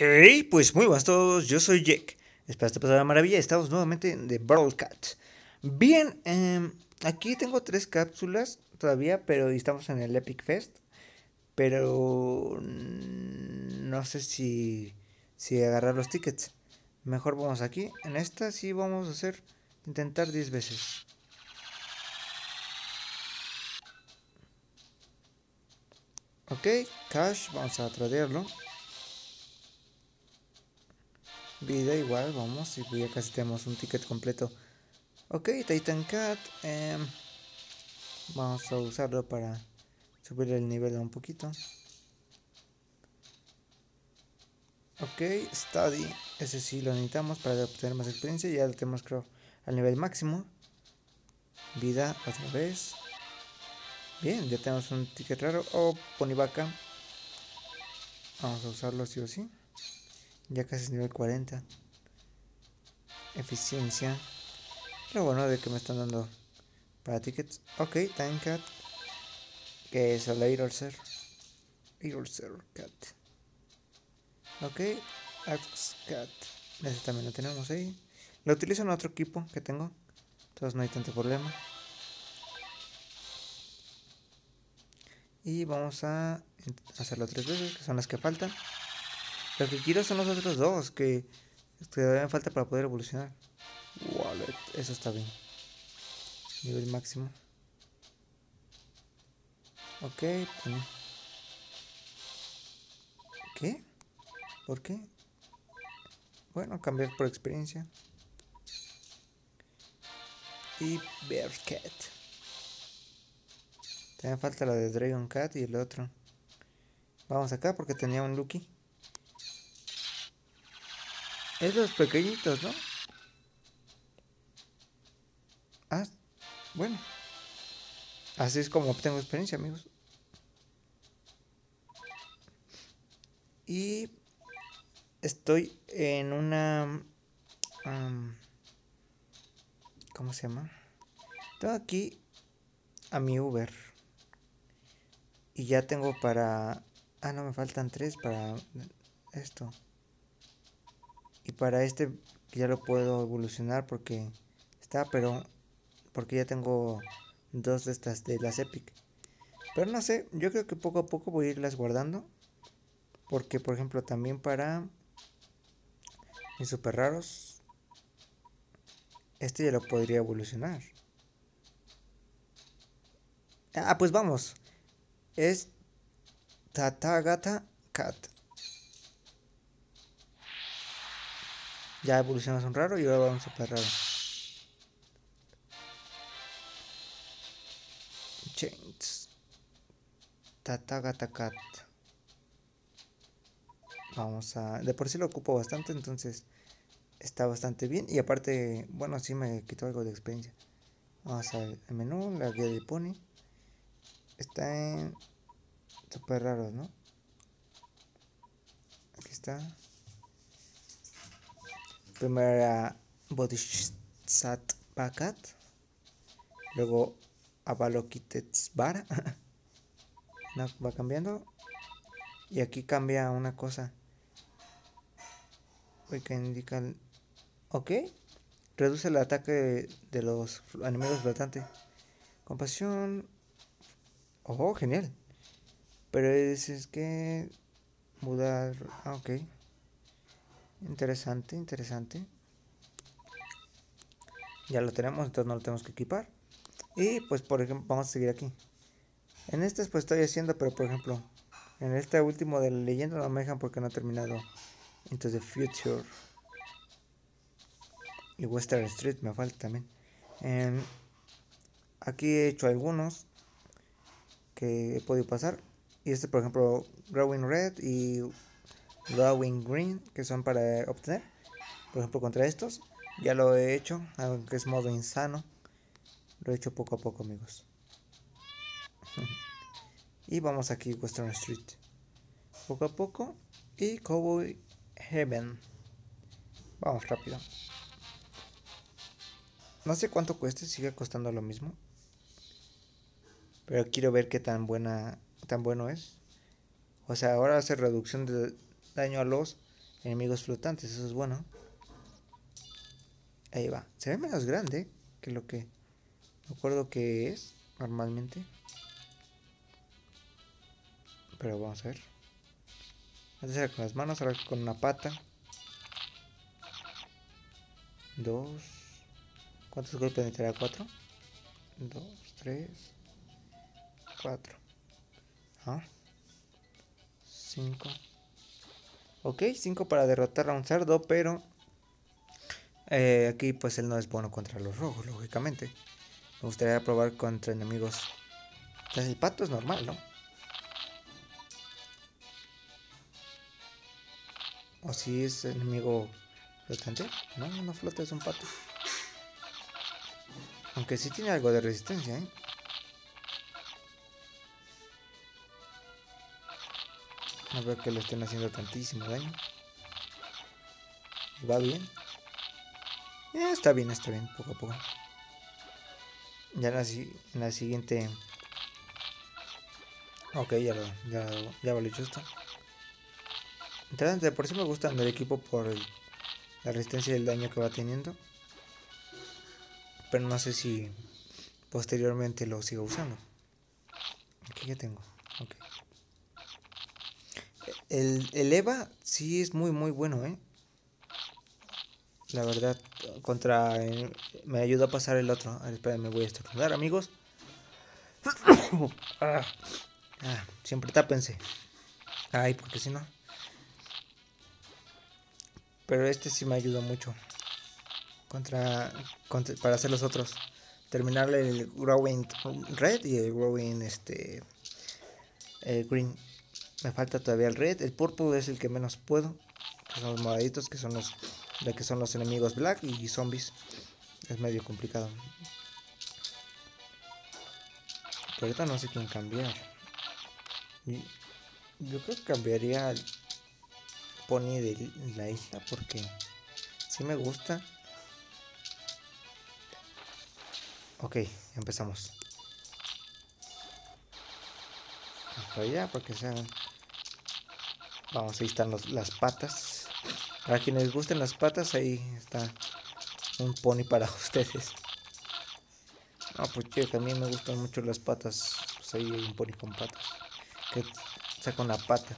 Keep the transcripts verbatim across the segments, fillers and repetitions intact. Hey, pues muy buenas a todos, yo soy Jake. Espero esta pasada maravilla, estamos nuevamente en The Battle Cats. Bien, eh, aquí tengo tres cápsulas todavía, pero estamos en el Epic Fest. Pero no sé si, si agarrar los tickets. Mejor vamos aquí, en esta sí vamos a hacer, intentar diez veces. Ok, cash, vamos a tradearlo. Vida igual, vamos, y ya casi tenemos un ticket completo. Ok, Titan Cat, eh, vamos a usarlo para subir el nivel un poquito. Ok, Study, ese sí lo necesitamos para obtener más experiencia, ya lo tenemos creo al nivel máximo. Vida otra vez. Bien, ya tenemos un ticket raro, o oh, Pony Vaca. Vamos a usarlo sí o sí. Ya casi es nivel cuarenta. Eficiencia. Lo bueno de que me están dando para tickets. Ok, Time Cat. Que es el Erosser. Erosser Cat. Ok, Axe Cat. Ese también lo tenemos ahí. Lo utilizo en otro equipo que tengo. Entonces no hay tanto problema. Y vamos a hacerlo tres veces, que son las que faltan. Lo que quiero son los otros dos que te dan falta para poder evolucionar. Wallet, eso está bien. Nivel máximo. Ok, bueno. ¿Qué? ¿Por qué? Bueno, cambiar por experiencia. Y Bearcat. Te dan falta la de Dragon Cat y el otro. Vamos acá porque tenía un Lucky. Esos pequeñitos, ¿no? Ah, bueno. Así es como obtengo experiencia, amigos. Y estoy en una... Um, ¿Cómo se llama? Tengo aquí a mi Uber. Y ya tengo para... Ah, no, me faltan tres para esto. Y para este ya lo puedo evolucionar porque está, pero porque ya tengo dos de estas de las Epic. Pero no sé, yo creo que poco a poco voy a irlas guardando. Porque, por ejemplo, también para mis super raros, este ya lo podría evolucionar. Ah, pues vamos. Es Tathagata Cat. Ya evolucionamos un raro y ahora vamos a super raro. Chains. Tathagata Cat. Vamos a... De por sí lo ocupo bastante, entonces está bastante bien. Y aparte, bueno, sí me quitó algo de experiencia. Vamos al menú, la guía de Pony. Está en... super raros, ¿no? Aquí está. Primera Bodhisattva Cat. Luego Avalokitesvara. No, va cambiando. Y aquí cambia una cosa. Que indica. El... Ok. Reduce el ataque de los enemigos flotantes. Compasión. Oh, genial. Pero es, es que. Mudar. Ah, ok. Interesante, interesante. Ya lo tenemos, entonces no lo tenemos que equipar. Y pues por ejemplo, vamos a seguir aquí. En este pues estoy haciendo, pero por ejemplo, en este último de la leyenda no me dejan porque no he terminado Into the Future. Y Western Street me falta también. eh, Aquí he hecho algunos que he podido pasar. Y este por ejemplo, Glowing Red y Glowing Green, que son para obtener, por ejemplo, contra estos. Ya lo he hecho, aunque es modo insano. Lo he hecho poco a poco, amigos. Y vamos aquí, Western Street. Poco a poco. Y Cowboy Heaven. Vamos rápido. No sé cuánto cueste, sigue costando lo mismo. Pero quiero ver qué tan buena, tan bueno es. O sea, ahora hace reducción de daño a los enemigos flotantes, eso es bueno. Ahí va. Se ve menos grande que lo que me acuerdo que es normalmente. Pero vamos a ver. Antes era con las manos, ahora con una pata. Dos. ¿Cuántos golpes necesitará? Cuatro. Dos, tres, cuatro. Ah. Cinco. Ok, cinco para derrotar a un cerdo, pero... Eh, aquí pues él no es bueno contra los rojos, lógicamente. Me gustaría probar contra enemigos. O sea, el pato es normal, ¿no? O si es enemigo flotante. No, no flota, es un pato. Aunque sí tiene algo de resistencia, ¿eh? No veo que le estén haciendo tantísimo daño. Y va bien. Eh, está bien, está bien, poco a poco. Ya en la, en la siguiente... Ok, ya lo... Ya, ya vale esto. Interesante, por eso me gusta el equipo por el, la resistencia y el daño que va teniendo. Pero no sé si posteriormente lo sigo usando. Aquí ya tengo. Ok. El, el EVA sí es muy muy bueno, eh. La verdad, contra... Eh, me ayudó a pasar el otro. A ver, espera, me voy a estornudar, amigos. ah, ah, siempre tápense. Ay, porque si no... Pero este sí me ayudó mucho contra, contra para hacer los otros. Terminarle el Growing Red y el Growing este el Green. Me falta todavía el Red. El Purple es el que menos puedo, que son los moraditos, que son los de que son los enemigos Black y zombies. Es medio complicado. Pero ahorita no sé quién cambiar. Yo creo que cambiaría al Pony de la isla, porque sí me gusta. Ok, empezamos. Vamos para allá, para que sean. Vamos, ahí están los, las patas. Para quienes les gusten las patas, ahí está un pony para ustedes. No, pues chico, a mí me gustan mucho las patas. Pues ahí hay un pony con patas. Que saca una pata.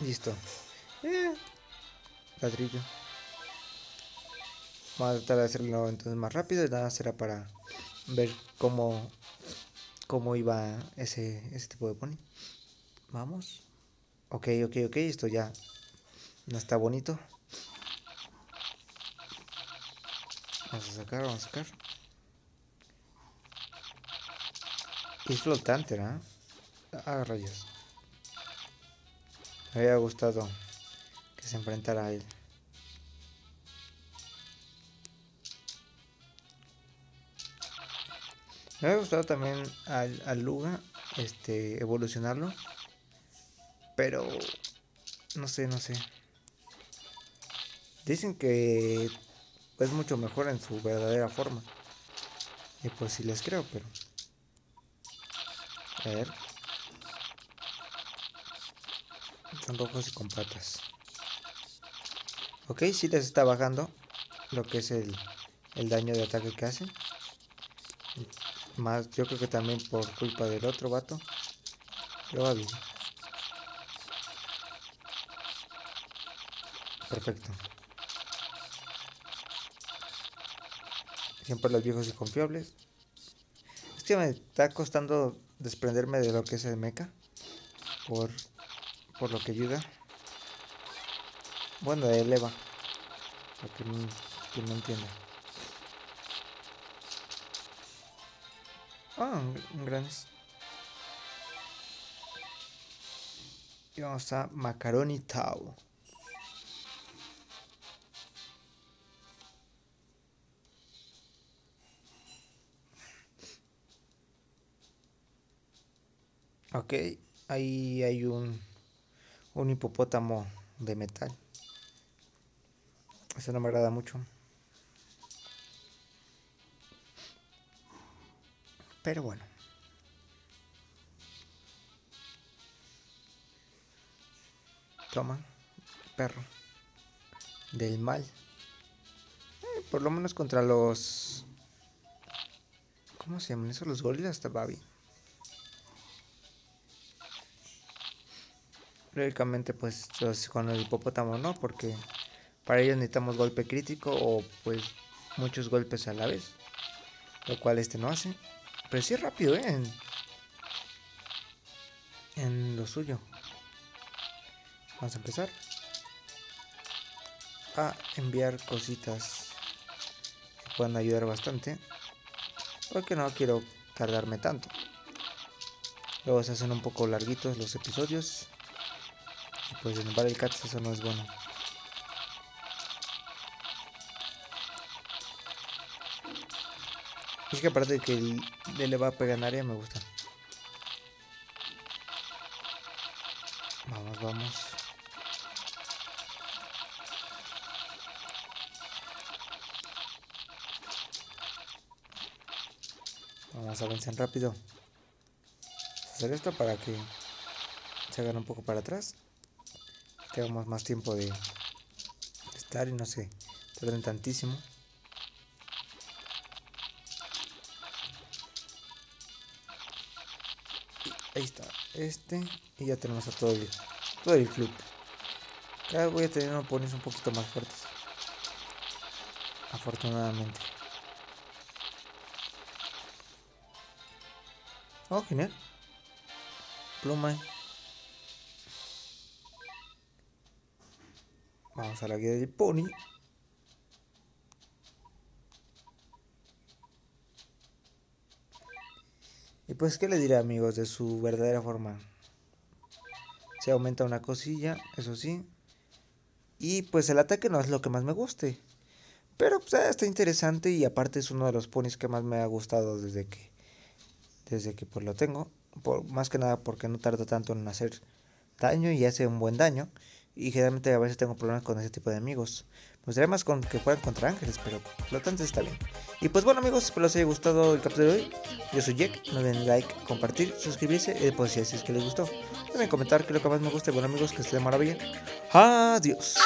Listo. Eh, ladrillo. Vamos a tratar de hacerlo entonces más rápido. Y nada, será para ver cómo, cómo iba ese, ese tipo de pony. Vamos. Ok, ok, ok. Esto ya no está bonito. Vamos a sacar, vamos a sacar. Y es flotante, ¿no? Ah, rayos. Me había gustado que se enfrentara a él. Me había gustado también al, al Luga este, evolucionarlo. Pero no sé, no sé. Dicen que es mucho mejor en su verdadera forma. Y pues sí les creo, pero... A ver... Son rojos y con patas. Ok, sí les está bajando lo que es el, el daño de ataque que hacen. Más, yo creo que también por culpa del otro vato. Lo va bien. Perfecto. Siempre los viejos y confiables. Es que me está costando desprenderme de lo que es el mecha. Por... Por lo que ayuda. Bueno, de eleva. Para que no, que no entienda. Ah, un gran. Y vamos a Macaroni Tau. Ok, ahí hay un... Un hipopótamo de metal. Eso no me agrada mucho. Pero bueno. Toma, perro del mal. Eh, por lo menos contra los... ¿Cómo se llaman esos? Los gorilas tababi. Lógicamente pues los, con el hipopótamo no, porque para ellos necesitamos golpe crítico o pues muchos golpes a la vez, lo cual este no hace. Pero sí es rápido, ¿eh? En, en lo suyo. Vamos a empezar a enviar cositas que puedan ayudar bastante, porque no quiero tardarme tanto. Luego se hacen un poco larguitos los episodios y pues en Battle Cats eso no es bueno. Es que aparte de que el de le va a pegar en área me gusta. Vamos, vamos. Vamos a vencer rápido. Vamos a hacer esto para que se hagan un poco para atrás. Tengamos más tiempo de estar y no se tarden tantísimo. Ahí está, este, y ya tenemos a todo el, todo el club. Cada vez voy a tener unos ponies un poquito más fuertes, afortunadamente. Oh, genial. Pluma. Vamos a la guía del pony. Y pues, ¿qué le diré, amigos? De su verdadera forma. Se aumenta una cosilla, eso sí. Y pues el ataque no es lo que más me guste, pero pues, está interesante y aparte es uno de los ponies que más me ha gustado desde que desde que pues lo tengo. Por, más que nada porque no tarda tanto en hacer daño y hace un buen daño. Y generalmente a veces tengo problemas con ese tipo de amigos. Pues sería más con que fueran contra ángeles, pero lo tanto está bien. Y pues bueno, amigos, espero les haya gustado el capítulo de hoy. Yo soy Jack, no olviden like, compartir, suscribirse y pues si es que les gustó, deben comentar que lo que más me guste. Bueno, amigos, que esté de maravilla. Adiós.